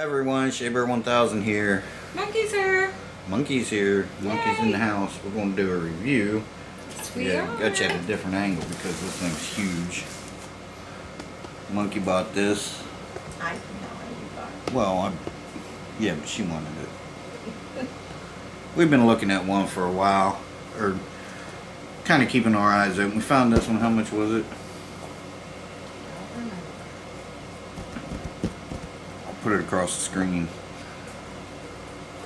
Everyone, Shaber 1000 here. Monkey's here. Monkey's here. Monkey's in the house. We're going to do a review. Yes, we are. Got you at a different angle because this thing's huge. Monkey bought this. I know you bought it. Well, yeah, but she wanted it. We've been looking at one for a while, or kind of keeping our eyes open. We found this one. How much was it? Put it across the screen.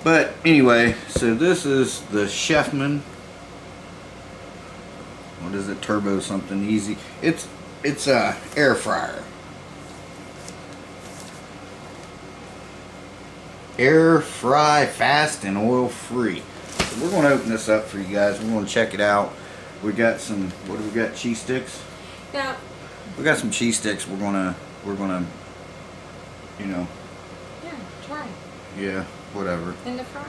But anyway, so this is the Chefman. What is it? Turbo something easy. It's a air fryer. Air fry fast and oil free. So we're going to open this up for you guys. We're going to check it out. We got some. What do we got? Cheese sticks. Yeah. We got some cheese sticks. We're gonna. You know. Try. Yeah, whatever. In the fryer.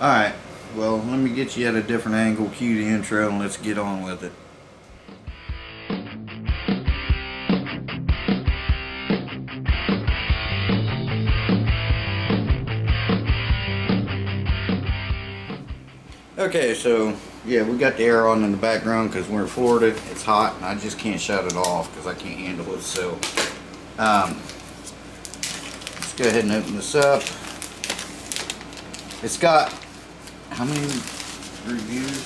Alright, well, let me get you at a different angle, cue the intro, and let's get on with it. Okay, so, yeah, we got the air on in the background because we're in Florida. It's hot, and I just can't shut it off because I can't handle it, so... Go ahead and open this up. It's got how many reviews?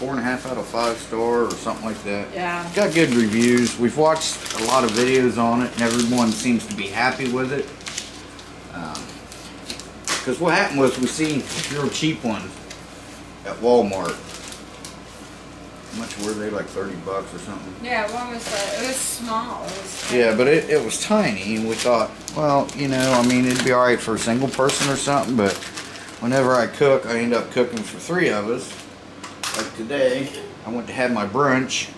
4.5 out of 5 star or something like that. Yeah. It's got good reviews. We've watched a lot of videos on it and everyone seems to be happy with it. Because what happened was we seen real cheap ones at Walmart. How much were they? Like 30 bucks or something? Yeah, one was like, it was small. Yeah, but it was tiny, and we thought, well, you know, I mean, it'd be alright for a single person or something, but whenever I cook, I end up cooking for three of us. Like today, I went to have my brunch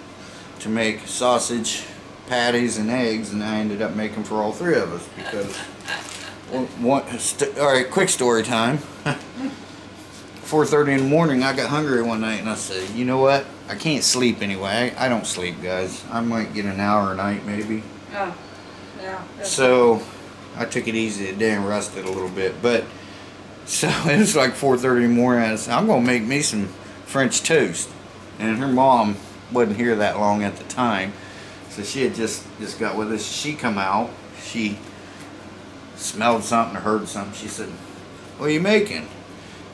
to make sausage, patties, and eggs, and I ended up making for all three of us because... alright, quick story time. 4:30 in the morning, I got hungry one night, and I said, you know what? I can't sleep anyway. I don't sleep, guys. I might get an hour a night, maybe. Oh, yeah. So, I took it easy today and rested a little bit. But, so, it was like 4:30 in the morning. I said, I'm going to make me some French toast. And her mom wasn't here that long at the time. So, she had just got with us. She come out. She smelled something or heard something. She said, what are you making?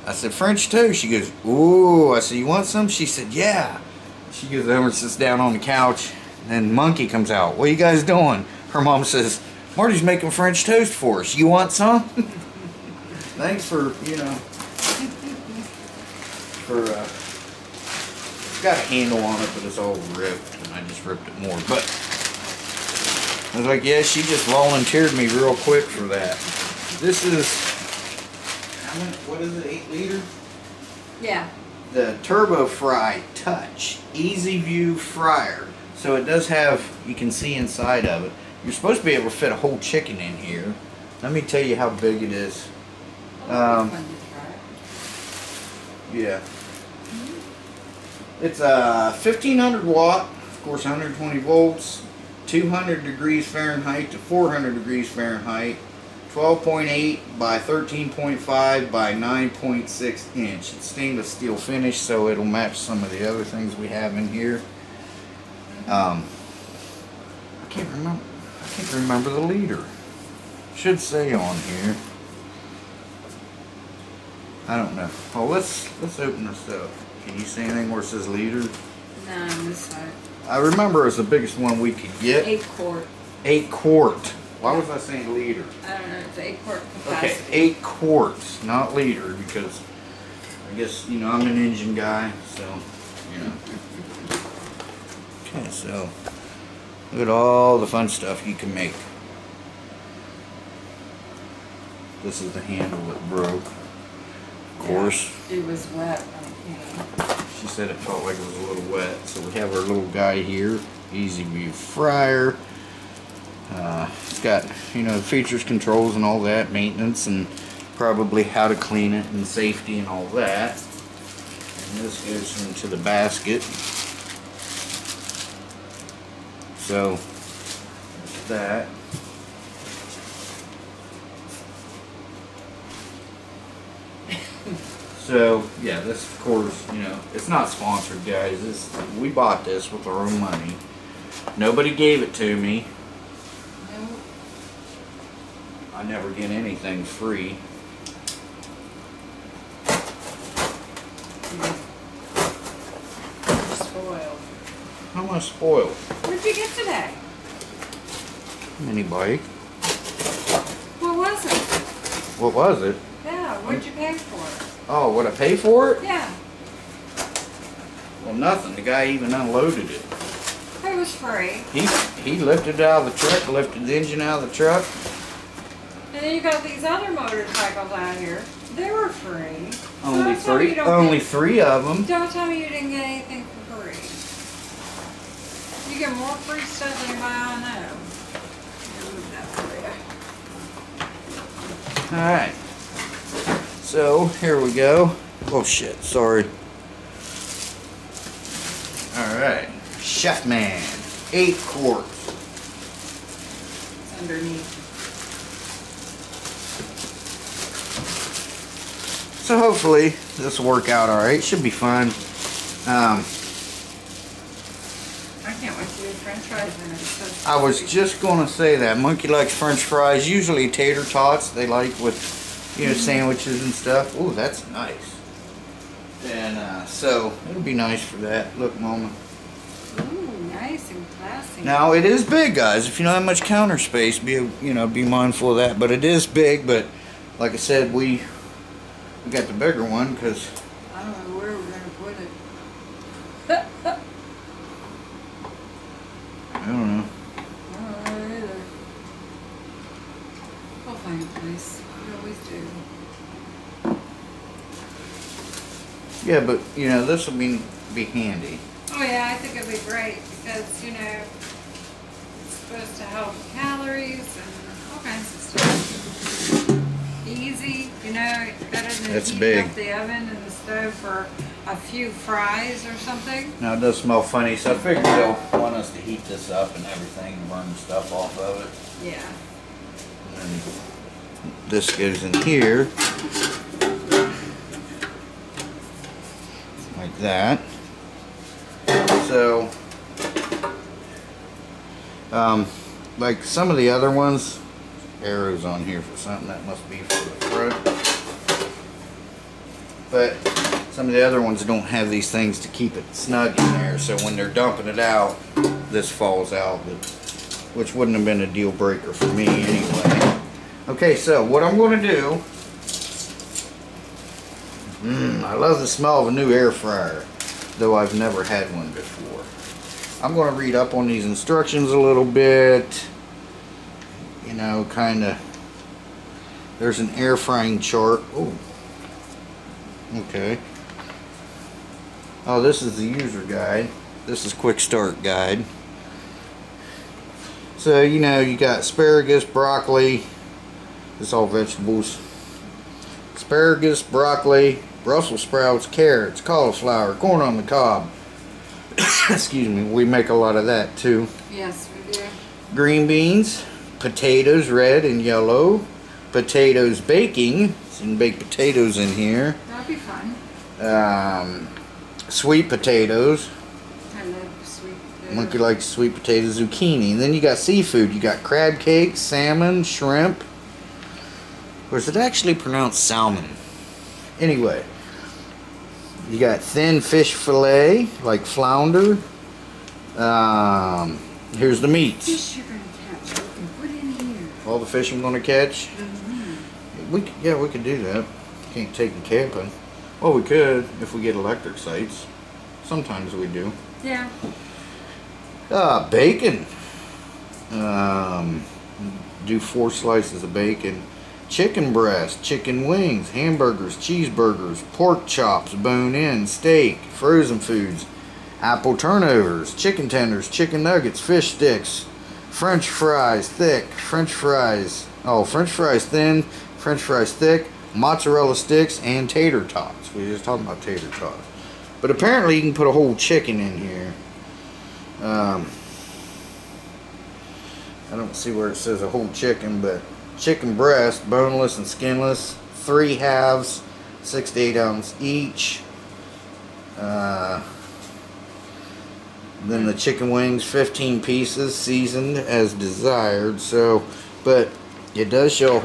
I said, French toast. She goes, ooh. I said, you want some? She said, yeah. She goes over and sits down on the couch. And then Monkey comes out. What are you guys doing? Her mom says, Marty's making French toast for us. You want some? Thanks for, you know, it's got a handle on it, but it's all ripped. And I just ripped it more. But I was like, yeah, she just volunteered me real quick for that. This is... what is it, 8-liter? Yeah. The Turbo Fry Touch Easy View Fryer. So it does have, you can see inside of it. You're supposed to be able to fit a whole chicken in here. Let me tell you how big it is. Yeah. Mm-hmm. It's 1,500 watt, of course 120 volts, 200 degrees Fahrenheit to 400 degrees Fahrenheit. 12.8 by 13.5 by 9.6 inch. It's stainless steel finish, so it'll match some of the other things we have in here. I can't remember the liter. Should say on here. I don't know. Oh, let's open this up. Can you see anything where it says liter? No, I'm sorry. I remember it's the biggest one we could get. 8 quart. 8 quart. Why was I saying liter? I don't know, it's 8 quart capacity. Okay, 8 quarts, not liter, because I guess, you know, I'm an engine guy, so, you know. Okay, so, look at all the fun stuff you can make. This is the handle that broke, of course. Yeah, it was wet, okay. She said it felt like it was a little wet, so we have our little guy here, Easy View Fryer. It's got, you know, features, controls, and all that, maintenance, and probably how to clean it, and safety, and all that. And this goes into the basket. So, there's that. So yeah, this of course, you know, it's not sponsored, guys. This, we bought this with our own money. Nobody gave it to me. Nope. I never get anything free. You're spoiled. How am I spoiled? What did you get today? Mini bike. What was it? What was it? Yeah, what did you pay for it? Oh, would I pay for it? Yeah. Well, nothing. The guy even unloaded it. It was free. He lifted it out of the truck, lifted the engine out of the truck. And then you got these other motorcycles out here. They were free. Only three? Only three of them. Don't tell me you didn't get anything for free. You get more free stuff than you buy on that. Alright. So, here we go. Oh shit, sorry. Alright. Chefman. 8 quarts. It's underneath. So hopefully this will work out alright. Should be fun. I can't wait to do french fries in it. So I was just gonna say that. Monkey likes french fries. Usually tater tots they like with, you know, sandwiches and stuff. Oh, that's nice. And so it'll be nice for that. Look, Mama. Ooh, nice and classy. Now it is big, guys. If you don't have much counter space, be mindful of that. But it is big. But like I said, we got the bigger one because I don't know where we're gonna put it. I don't know. I don't know either. We'll find a place. Yeah, but you know, this will be handy. Oh yeah, I think it'll be great because, you know, it's supposed to help calories and all kinds of stuff. Easy, you know, it's better than heating up the oven and the stove for a few fries or something. Now it does smell funny, so I figured they'll want us to heat this up and everything and burn the stuff off of it. Yeah. And this goes in here like that. So like some of the other ones, arrows on here for something that must be for the throat, but some of the other ones don't have these things to keep it snug in there, so when they're dumping it out this falls out, which wouldn't have been a deal breaker for me anyway. Okay, so what I'm going to do, I love the smell of a new air fryer, though I've never had one before. I'm going to read up on these instructions a little bit, you know, kind of, there's an air frying chart. Oh, okay. Oh, this is the user guide. This is quick start guide. So, you know, you got asparagus, broccoli. It's all vegetables. Asparagus, broccoli, Brussels sprouts, carrots, cauliflower, corn on the cob. Excuse me, we make a lot of that too. Yes, we do. Green beans, potatoes, red and yellow. Potatoes baking, some baked potatoes in here. That'd be fun. Sweet potatoes. I love sweet potatoes. Monkey likes sweet potatoes, zucchini. And then you got seafood. You got crab cakes, salmon, shrimp. Or is it actually pronounced salmon? Anyway, you got thin fish fillet, like flounder. Here's the meats. Fish you're going to catch. We can put in here. All the fish I'm going to catch? Mm-hmm. Yeah, we could do that. Can't take them camping. Well, we could if we get electric sites. Sometimes we do. Yeah. Bacon. Do 4 slices of bacon. Chicken breast, chicken wings, hamburgers, cheeseburgers, pork chops, bone-in, steak, frozen foods, apple turnovers, chicken tenders, chicken nuggets, fish sticks, french fries thick, french fries, french fries thin, french fries thick, mozzarella sticks, and tater tots. We were just talking about tater tots. But apparently you can put a whole chicken in here. I don't see where it says a whole chicken, but chicken breast, boneless and skinless, 3 halves, 6 to 8 ounces each. Then the chicken wings, 15 pieces, seasoned as desired. So, but it does show a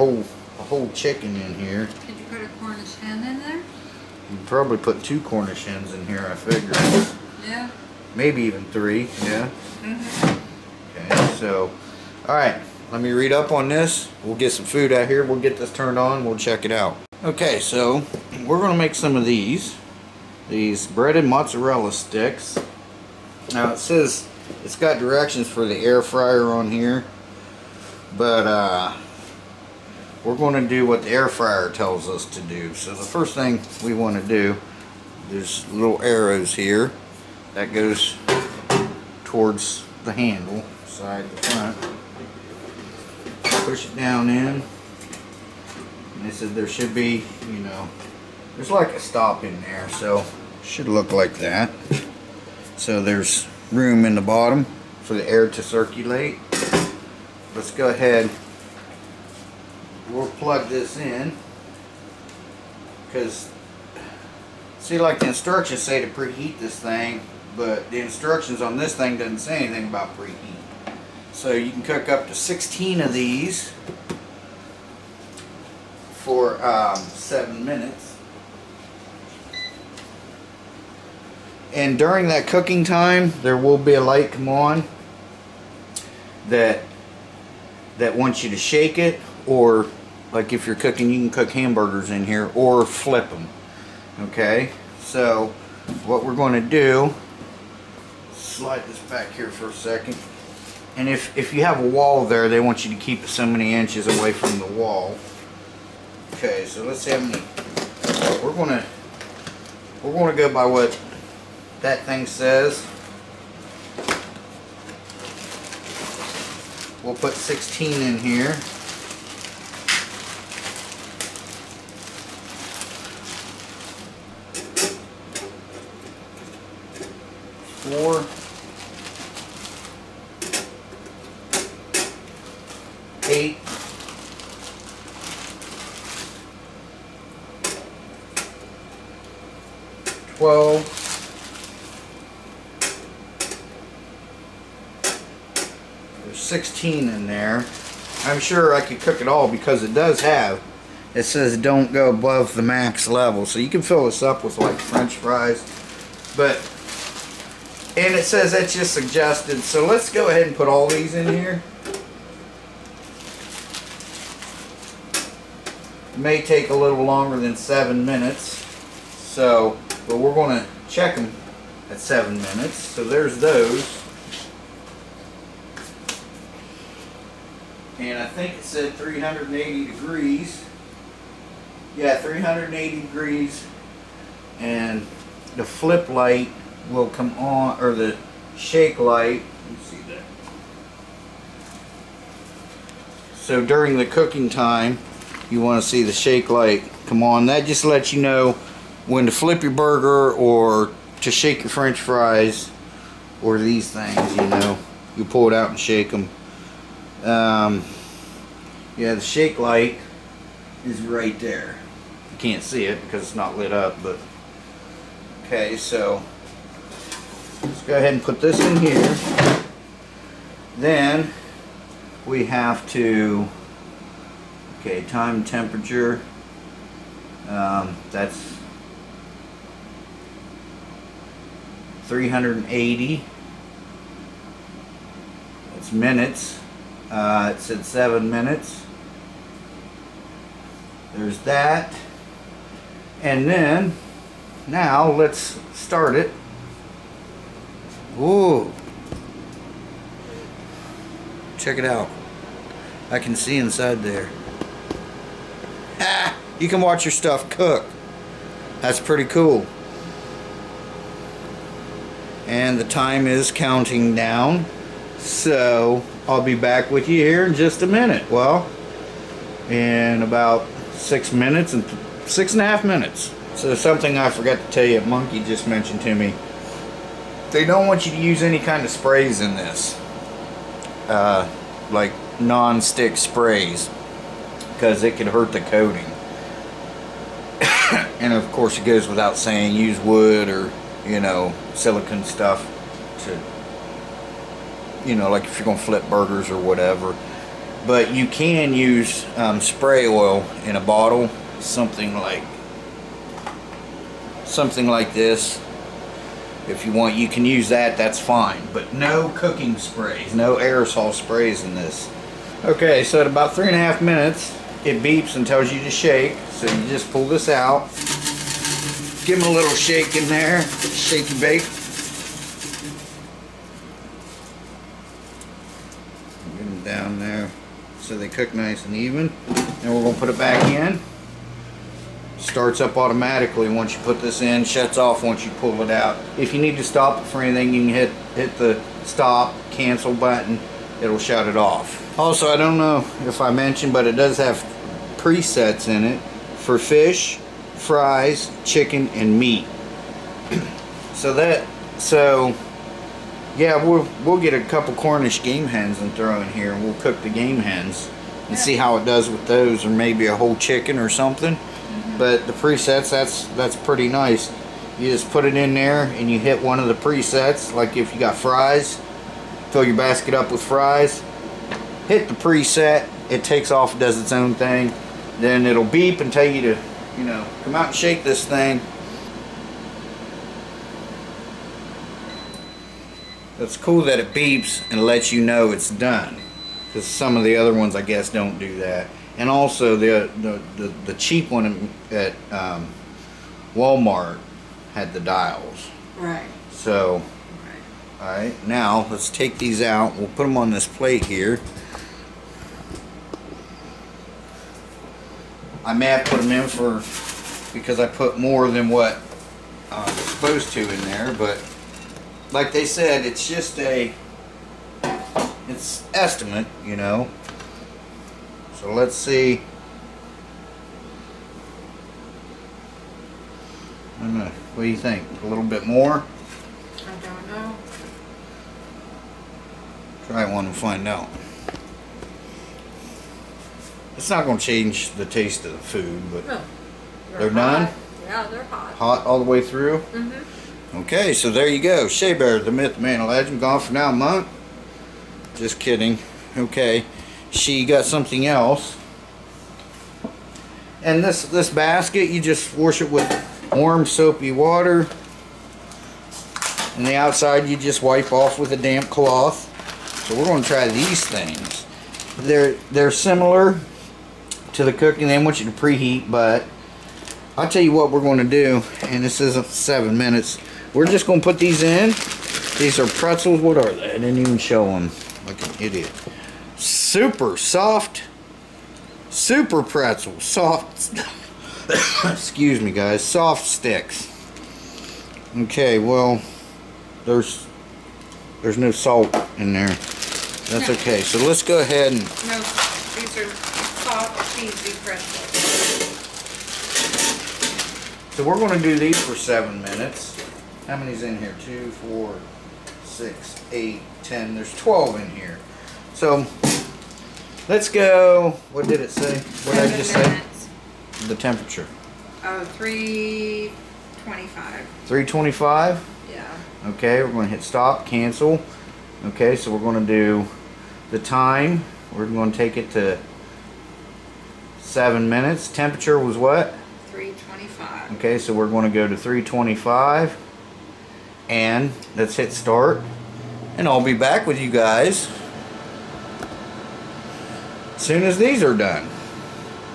whole chicken in here. Did you put a Cornish hen in there? You probably put 2 Cornish hens in here, I figure. Yeah. Maybe even 3. Yeah. Mm-hmm. Okay. So, all right. Let me read up on this. We'll get some food out here. We'll get this turned on. We'll check it out. Okay, so we're gonna make some of these breaded mozzarella sticks. Now it says it's got directions for the air fryer on here, but we're going to do what the air fryer tells us to do. So the first thing we want to do, there's little arrows here that goes towards the handle side, the front. Push it down in, and they said there should be, you know, there's like a stop in there, so should look like that. So there's room in the bottom for the air to circulate. Let's go ahead, we'll plug this in, because see, like the instructions say to preheat this thing, but the instructions on this thing doesn't say anything about preheat. So you can cook up to 16 of these for 7 minutes. And during that cooking time, there will be a light come on that wants you to shake it, or like if you're cooking, you can cook hamburgers in here or flip them. Okay, so what we're going to do, slide this back here for a second, and if you have a wall there, they want you to keep it so many inches away from the wall. Okay, so let's see how many. We're going to go by what that thing says. We'll put 16 in here. Four. 8. 12. 16 in there. I'm sure I could cook it all, because it does have, it says don't go above the max level, so you can fill this up with like french fries, but, and it says that's just suggested. So let's go ahead and put all these in here. It may take a little longer than 7 minutes, so, but we're going to check them at 7 minutes. So there's those. And I think it said 380 degrees. Yeah, 380 degrees. And the flip light will come on, or the shake light. Let's see that. So during the cooking time, you want to see the shake light come on. That just lets you know when to flip your burger or to shake your french fries or these things, you know. You pull it out and shake them. Yeah, the shake light is right there. You can't see it because it's not lit up, but okay, so let's go ahead and put this in here. Then we have to, okay, time, temperature, that's 380, that's minutes. It said 7 minutes. There's that. And then, now let's start it. Ooh. Check it out. I can see inside there. Ah, you can watch your stuff cook. That's pretty cool. And the time is counting down. So I'll be back with you here in just a minute. Well, in about 6 minutes, and 6.5 minutes. So something I forgot to tell you, Monkey just mentioned to me, they don't want you to use any kind of sprays in this, like non-stick sprays, because it could hurt the coating. And of course it goes without saying, use wood or, you know, silicone stuff to, you know, like if you're going to flip burgers or whatever. But you can use spray oil in a bottle, something like this. If you want, you can use that, that's fine. But no cooking sprays, no aerosol sprays in this. Okay, so at about 3.5 minutes, it beeps and tells you to shake. So you just pull this out, give them a little shake in there, shaky bake. Get them down there so they cook nice and even. Then we're going to put it back in. Starts up automatically once you put this in, shuts off once you pull it out. If you need to stop it for anything, you can hit the stop, cancel button, it'll shut it off. Also, I don't know if I mentioned, but it does have presets in it for fish, fries, chicken, and meat. so yeah, we'll get a couple Cornish game hens and throw in here, and we'll cook the game hens and see how it does with those, or maybe a whole chicken or something. But the presets, that's pretty nice. You just put it in there and you hit one of the presets. Like if you got fries, fill your basket up with fries, hit the preset, it takes off, does its own thing. Then it'll beep and tell you to, you know, come out and shake this thing. That's cool that it beeps and lets you know it's done, because some of the other ones I guess don't do that. And also the cheap one at Walmart had the dials. Right. So, all right, now let's take these out. We'll put them on this plate here. I may have put them in because I put more than what I was supposed to in there, but like they said, it's just it's estimate, you know. So let's see. I don't know. What do you think? A little bit more? I don't know. Try one and find out. It's not going to change the taste of the food, but no. They're done? Yeah, they're hot. Hot all the way through? Mm-hmm. Okay, so there you go. Shea Bear, the myth, the man, the legend, gone for now a month. Just kidding. Okay. She got something else, and this basket, you just wash it with warm soapy water, and the outside you just wipe off with a damp cloth. So we're going to try these things. They're similar to the cooking. They want you to preheat, but I'll tell you what we're going to do, and this isn't 7 minutes. We're just going to put these in. These are pretzels. What are they? I didn't even show them like an idiot. Super soft, super pretzel, soft, excuse me guys, soft sticks. Okay, well, there's no salt in there. That's okay, so let's go ahead and... No, these are soft, cheesy pretzels. So we're going to do these for 7 minutes. How many's in here? 2, 4, 6, 8, 10. There's 12 in here. So let's go. What did it say? What did I just say? The temperature. Oh, 325. 325? Yeah. Okay, we're going to hit stop, cancel. Okay, so we're going to do the time. We're going to take it to 7 minutes. Temperature was what? 325. Okay, so we're going to go to 325. And let's hit start. And I'll be back with you guys. As soon as these are done.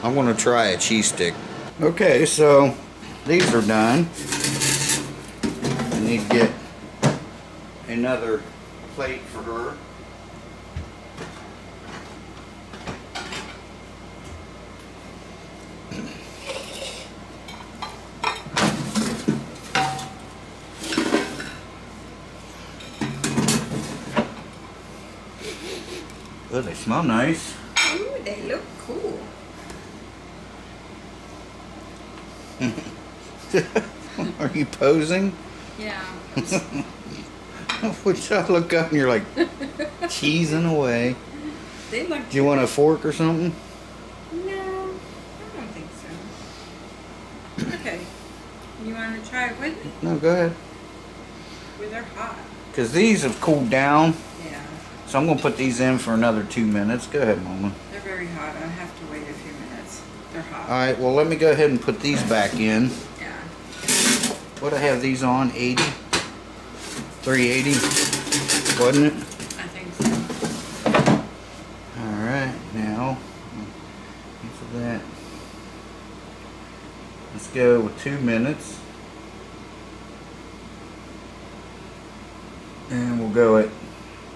I'm going to try a cheese stick. Okay, so these are done. I need to get another plate for her. Oh, they smell nice. Ooh, they look cool. Are you posing? Yeah. Which I look up and you're like cheesing away. They look good. Do you want a fork or something? No, I don't think so. Okay. You want to try it with me? No, go ahead. Well, they're hot. Because these have cooled down. Yeah. So I'm going to put these in for another 2 minutes. Go ahead, Mama. They're very hot. I have to wait a few minutes. They're hot. All right. Well, let me go ahead and put these back in. Yeah. What do I have these on? 80? 380, wasn't it? I think so. All right. Now, answer that. Let's go with 2 minutes. And we'll go at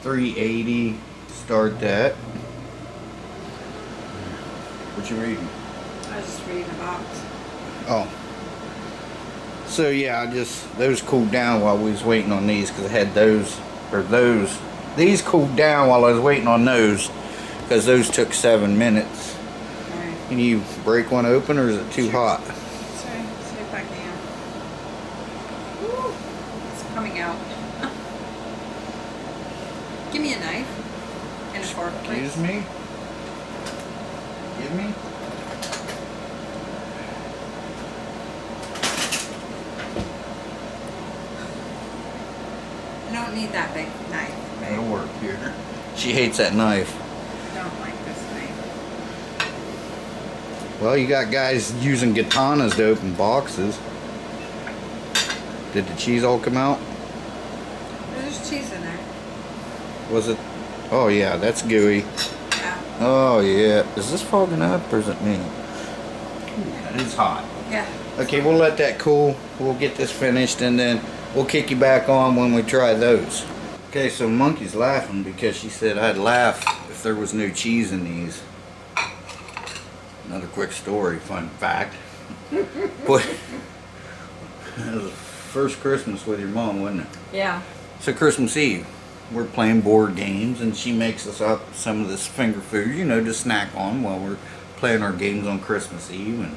380, start that. What you reading? I was just reading the box. Oh. So yeah, those cooled down while we was waiting on these, because I had these cooled down while I was waiting on those, because those took 7 minutes. All right. Can you break one open, or is it too hot? Sorry, sit it back down. Ooh, it's coming out. Give me a knife and a fork, please. Excuse me? Give me? I don't need that big knife. Babe. It'll work here. She hates that knife. I don't like this knife. Well, you got guys using katanas to open boxes. Did the cheese all come out? There's cheese in there. Was it? Oh yeah, that's gooey. Yeah. Oh yeah. Is this fogging up or is it me? It is hot. Yeah. Okay, we'll let that cool. We'll get this finished and then we'll kick you back on when we try those. Okay, so Monkey's laughing because she said I'd laugh if there was no cheese in these. Another quick story, fun fact. Boy, that was the first Christmas with your mom, wasn't it? Yeah. So Christmas Eve, we're playing board games and she makes us up some of this finger food, you know, to snack on while we're playing our games on Christmas Eve. And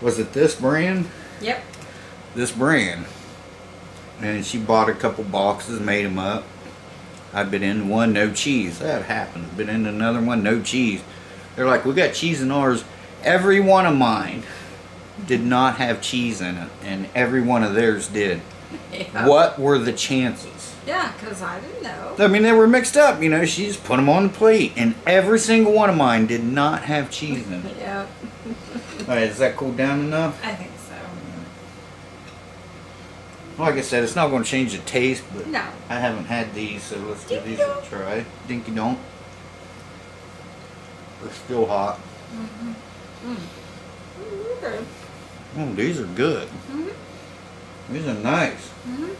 was it this brand? Yep. This brand. And she bought a couple boxes, made them up. I've been in one, no cheese. That happens. Been in another one, no cheese. They're like, we got cheese in ours. Every one of mine did not have cheese in it, and every one of theirs did. Yeah. What were the chances? Yeah, because I didn't know. I mean, they were mixed up, you know. She just put them on the plate, and every single one of mine did not have cheese in it. Yeah. All right, does that cool down enough? I think so. Like I said, it's not going to change the taste, but no. I haven't had these, so let's give these a try. Dinky donk. They're still hot. Mm-hmm. Okay. Oh, these are good. Mm-hmm. These are nice. Mm-hmm.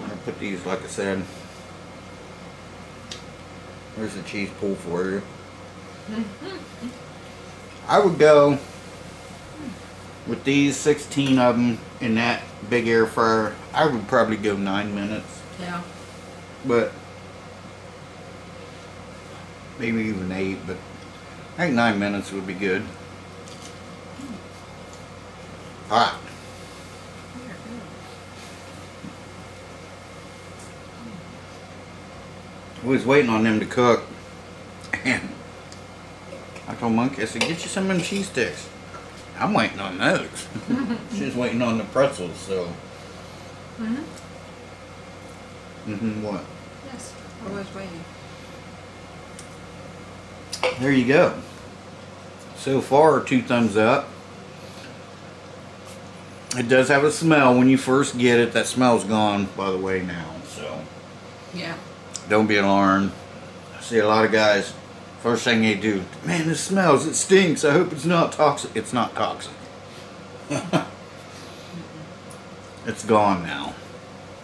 I'm going to put these, like I said, there's the cheese pool for you. Mm-hmm. I would go with these 16 of them in that big air fryer, I would probably go 9 minutes. Yeah. But maybe even 8, but I think 9 minutes would be good. All right. We was waiting on them to cook, and I told Monkey, I said, get you some of them cheese sticks. I'm waiting on those. She's waiting on the pretzels, so. Mm-hmm. Mm-hmm, what? Yes, I was waiting. There you go. So far, 2 thumbs up. It does have a smell when you first get it. That smell's gone, by the way, now, so. Yeah. Don't be alarmed. I see a lot of guys. First thing they do, man, this smells, it stinks, I hope it's not toxic. It's not toxic. It's gone now.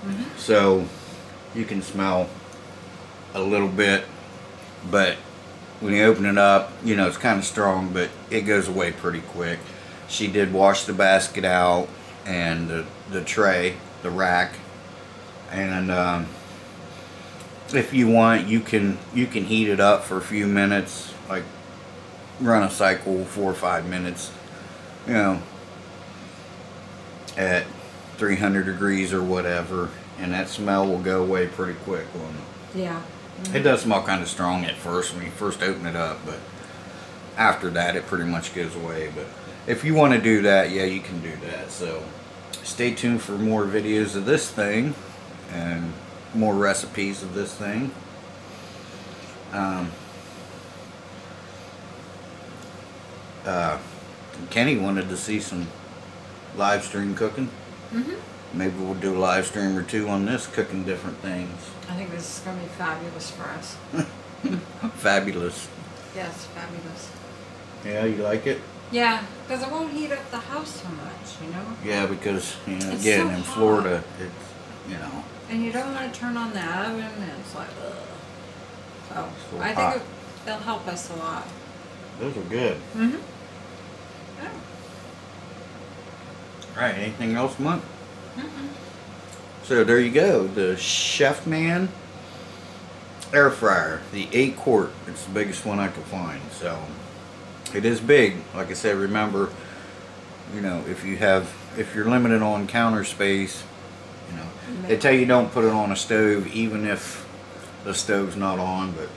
Mm-hmm. So you can smell a little bit, but when you open it up, you know, it's kind of strong, but it goes away pretty quick. She did wash the basket out and the tray, the rack, and if you want, you can heat it up for a few minutes, like run a cycle 4 or 5 minutes, you know, at 300 degrees or whatever, and that smell will go away pretty quick on it. Yeah. Mm-hmm. It does smell kind of strong at first when you first open it up, but after that it pretty much goes away. But if you want to do that, yeah, you can do that. So stay tuned for more videos of this thing and more recipes of this thing. Kenny wanted to see some live stream cooking. Mm-hmm. Maybe we'll do a live stream or two on this, cooking different things. I think this is going to be fabulous for us. Fabulous. Yes, fabulous. Yeah, you like it? Yeah, because it won't heat up the house so much, you know? Yeah, because, you know, it's again, so in Florida, it's, you know. And you don't want to turn on the oven, and it's like, ugh. So, it's I hot. Think they'll help us a lot. Those are good. Mm-hmm. Alright, anything else, Monk? Mm-hmm. So there you go, the Chefman air fryer, the 8 quart. It's the biggest one I could find. So it is big. Like I said, remember, you know, if you're limited on counter space, you know, they tell you don't put it on a stove, even if the stove's not on. But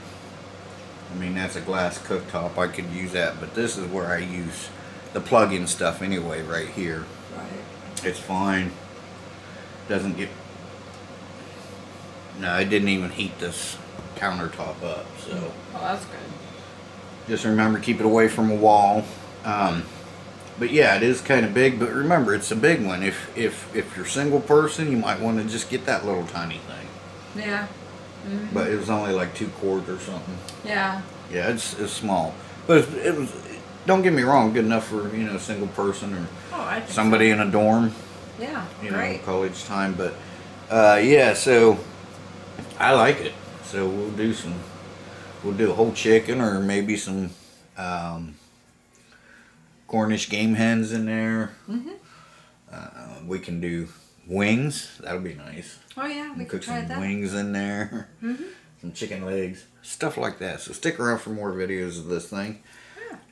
I mean, that's a glass cooktop. I could use that, but this is where I use the plug-in stuff anyway, right here. Right. It's fine. Doesn't get. No, it didn't even heat this countertop up. So. Oh, that's good. Just remember, keep it away from a wall. But yeah, it is kind of big. But remember, it's a big one. If you're a single person, you might want to just get that little tiny thing. Yeah. Mm-hmm. But it was only like 2 cords or something. Yeah. Yeah, it's small, but it was. Don't get me wrong, good enough for, you know, a single person or somebody in a dorm. Yeah, you know, college time. But yeah, so I like it. So we'll do a whole chicken or maybe some Cornish game hens in there. Mm-hmm. We can do wings. That'll be nice. Oh yeah, we could try that. Cook some wings in there. Mm-hmm. Some chicken legs, stuff like that. So stick around for more videos of this thing.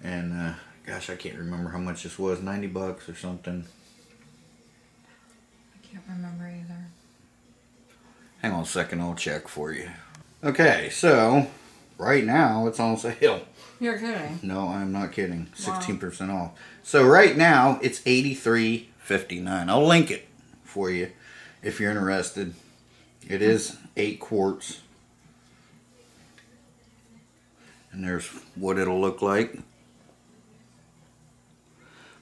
And gosh, I can't remember how much this was, 90 bucks or something. I can't remember either. Hang on a second, I'll check for you. Okay, so right now it's on sale. You're kidding. No, I'm not kidding. 16% off. So right now it's $83.59. I'll link it for you if you're interested. It is 8 quarts. And there's what it'll look like.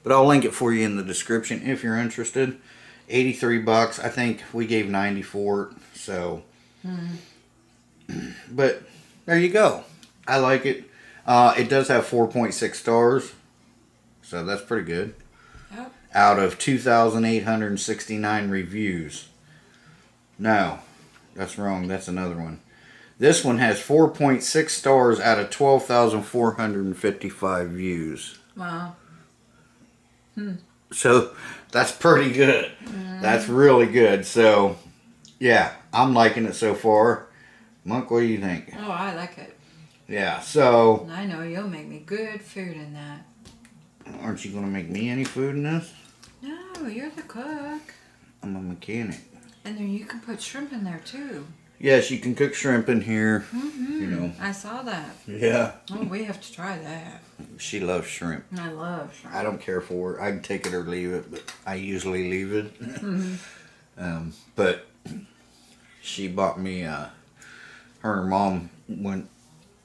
But I'll link it for you in the description if you're interested. 83 bucks. I think we gave 90 for it. So, But there you go. I like it. It does have 4.6 stars. So that's pretty good. Yep. Out of 2,869 reviews. No, that's wrong. That's another one. This one has 4.6 stars out of 12,455 views. Wow. So that's pretty good. That's really good. So yeah, I'm liking it so far. Monk, what do you think? Oh, I like it. Yeah, so I know you'll make me good food in that. Aren't you gonna make me any food in this? No, you're the cook. I'm a mechanic. And then you can put shrimp in there too. Yes, you can cook shrimp in here. You know, I saw that. Yeah. Oh, we have to try that. She loves shrimp. I love shrimp. I don't care for it. I can take it or leave it, but I usually leave it. But she bought me, her and her mom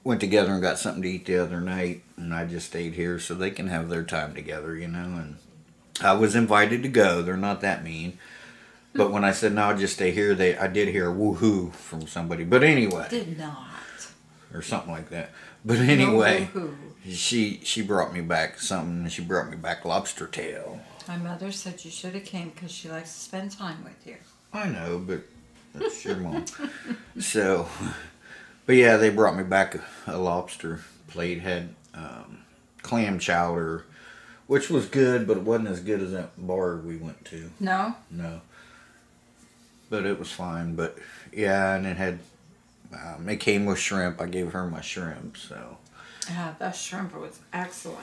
went together and got something to eat the other night, and I just stayed here so they can have their time together, you know. And I was invited to go. They're not that mean. But when I said no, I'll just stay here, I did hear a woohoo from somebody. But anyway. Did not. Or something like that. But anyway, no woohoo. She brought me back something, and she brought me back lobster tail. My mother said you should have came because she likes to spend time with you. I know, but that's your mom. So, but yeah, they brought me back a lobster plate. Had clam chowder, which was good, but it wasn't as good as that bar we went to. No? No. But it was fine. But yeah, and it had, it came with shrimp. I gave her my shrimp, so. Yeah, that shrimp was excellent.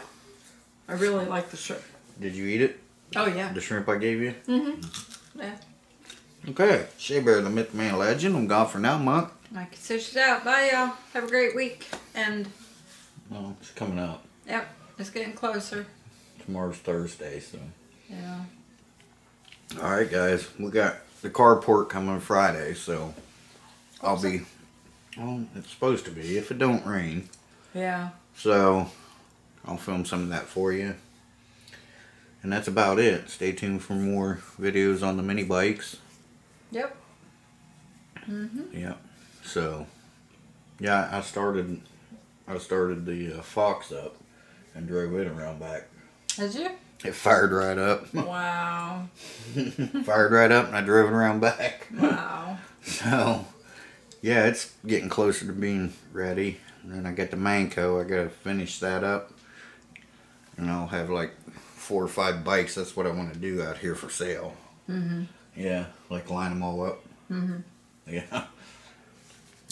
I really like the shrimp. Did you eat it? Oh, yeah. The shrimp I gave you? Mm-hmm. Yeah. Okay. Shea Bear, the Myth Man Legend. I'm gone for now, Monk. I can switch it out. Bye, y'all. Have a great week. And. Well, it's coming out. Yep, it's getting closer. Tomorrow's Thursday, so. Yeah. Alright guys, we got the carport coming Friday, so I'll be, well, it's supposed to be, if it don't rain. Yeah. So, I'll film some of that for you. And that's about it. Stay tuned for more videos on the mini bikes. Yep. Mm-hmm. Yep. So, yeah, I started the Fox up and drove it around back. Did you? It fired right up. Wow. Fired right up and I drove it around back. Wow. So, yeah, it's getting closer to being ready. And then I got the Manco. I gotta finish that up. And I'll have like 4 or 5 bikes. That's what I want to do out here for sale. Mm-hmm. Yeah, like line them all up. Mm-hmm. Yeah.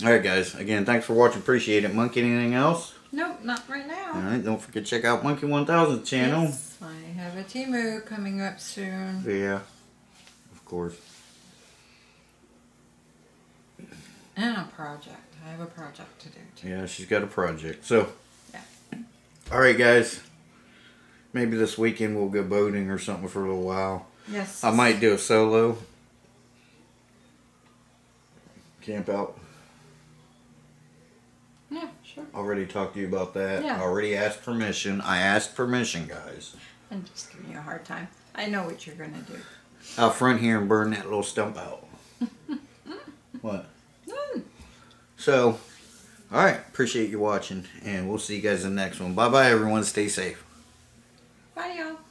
Alright guys, again, thanks for watching. Appreciate it. Monkey, anything else? Nope, not right now. Alright, don't forget to check out Monkey 1000's channel. Yes, I have a Timu coming up soon. Yeah, of course. And a project. I have a project to do too. Yeah, she's got a project. So, yeah. Alright guys, maybe this weekend we'll go boating or something for a little while. Yes. I might do a solo. Camp out. Yeah, sure. Already talked to you about that. Yeah. Already asked permission. I asked permission, guys. I'm just giving you a hard time. I know what you're going to do. Out front here and burn that little stump out. What? Mm. So, alright. Appreciate you watching. And we'll see you guys in the next one. Bye-bye, everyone. Stay safe. Bye, y'all.